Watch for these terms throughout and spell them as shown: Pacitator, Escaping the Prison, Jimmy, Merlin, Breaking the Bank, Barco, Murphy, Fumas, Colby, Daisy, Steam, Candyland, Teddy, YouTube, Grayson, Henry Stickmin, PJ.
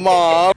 Mom.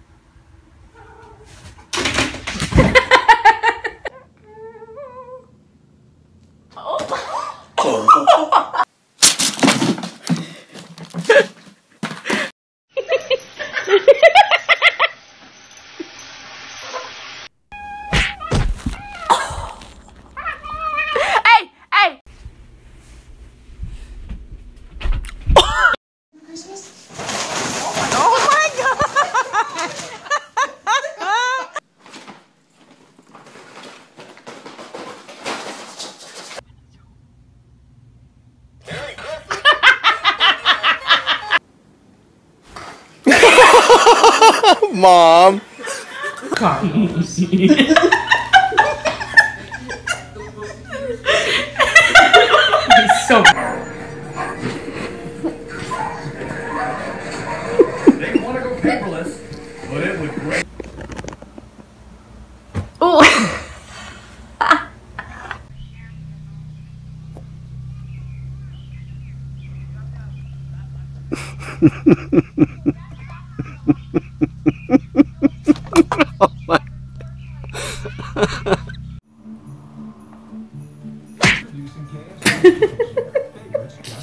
Mom. He's so bad. They want to go paperless, but it would break. Oh.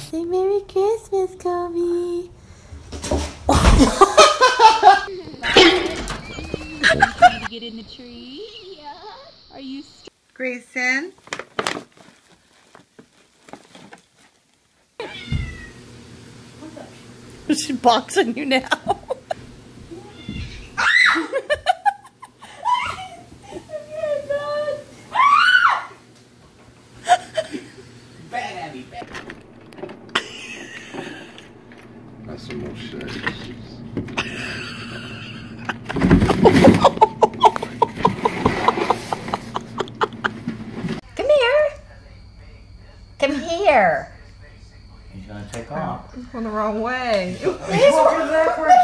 Say Merry Christmas, Colby. Get in the tree. Yeah. Are you Grayson? She's boxing you now. Come here. He's gonna take off. He's going the wrong way. He's walking backwards.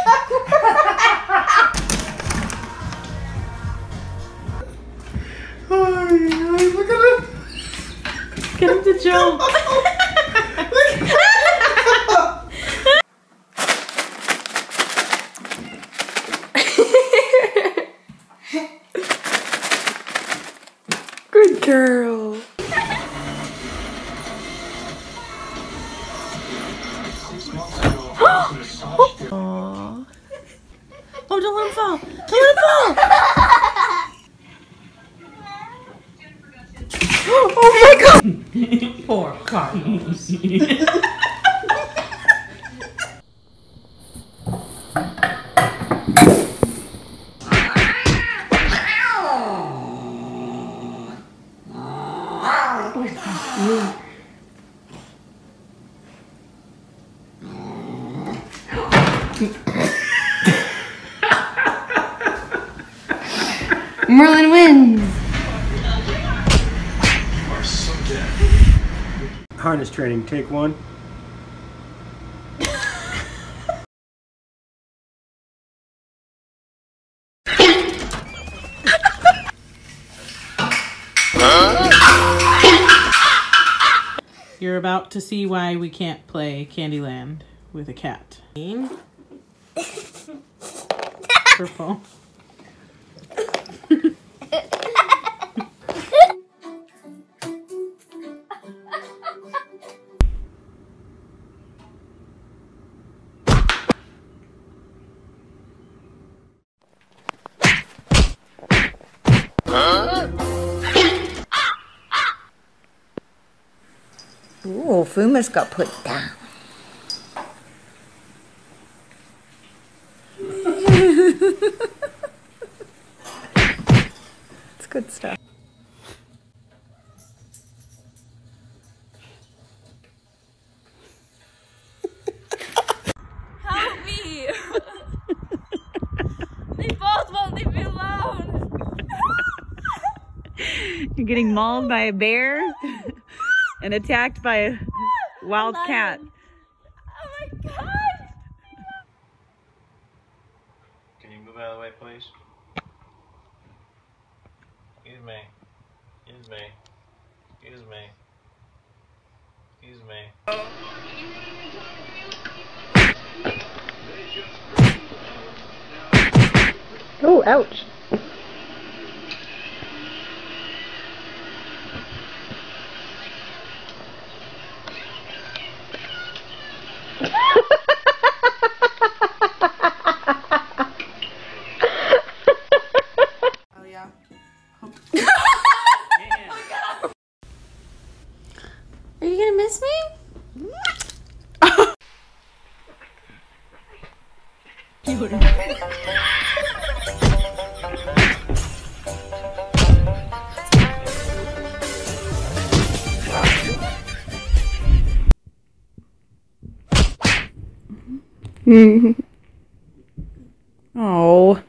Oh, look at him. Get him to jump. Good girl. Oh, don't let him fall! Don't let him fall! Oh my God! Poor Carlos. Merlin wins. Harness training, take one. You're about to see why we can't play Candyland with a cat. Purple. Ooh, Fumas got put down. It's good stuff. Help me! They both won't leave me alone! You're getting mauled by a bear and attacked by a wild cat. Oh my God! Can you move out of the way, please? Excuse me. Excuse me. Excuse me. Excuse me. Oh. ouch. Are you gonna miss me? Oh.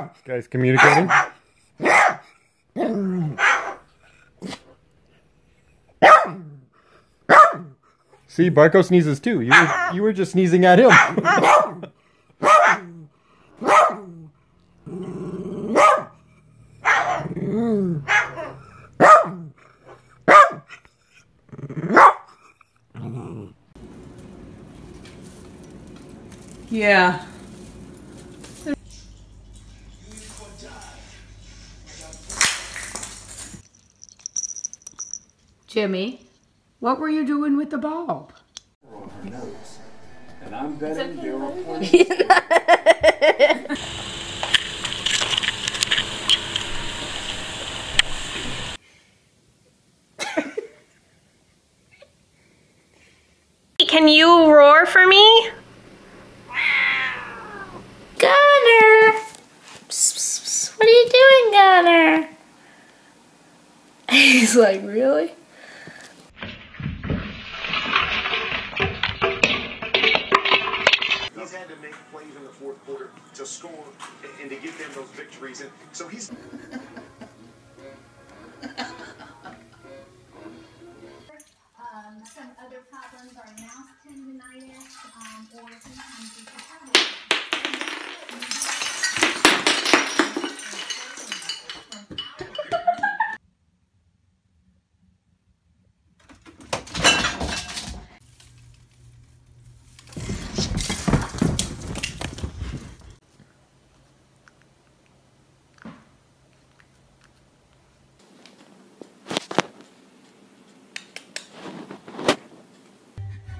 This guy's communicating. See, Barco sneezes too. You were just sneezing at him. Yeah. Jimmy, what were you doing with the bulb? On her nose, and I'm betting they were pointing. Can you roar for me? Gunner! Psst, psst, psst. What are you doing, Gunner? He's like, really? He's had to make plays in the fourth quarter to score and to get them those victories. And so he's... some other problems are mouse tendonitis, or sometimes you can have it.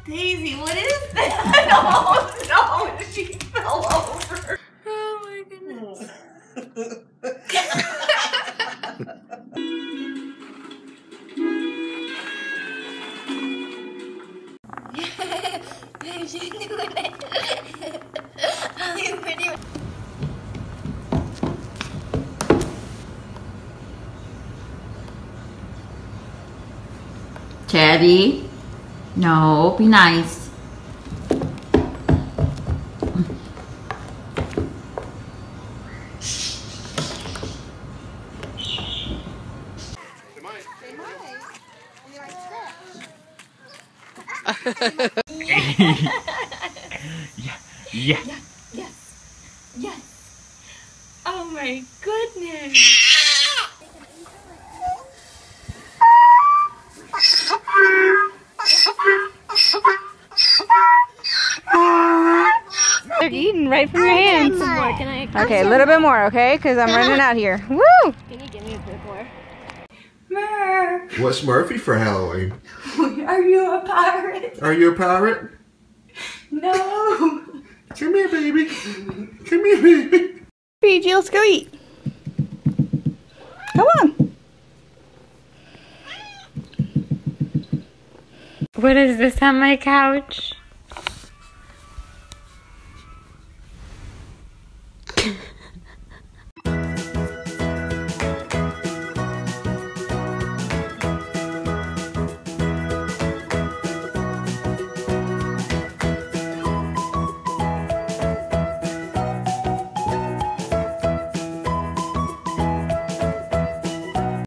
Daisy, what is that? Oh no, she fell over. Oh my goodness. She's doing it. I'll be pretty. Teddy. No, be nice. Yeah. Yes. Yes. Oh my goodness. Eating right from your hands. Okay, a little bit more, okay? Because I'm running out here. Woo! Can you give me a bit more? Murph! What's Murphy for Halloween? Are you a pirate? Are you a pirate? No! Come here, baby! Come here, baby! PJ, let's go eat. Come on. What is this on my couch?